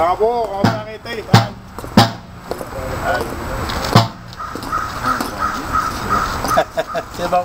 Bravo, on va arrêter. C'est bon.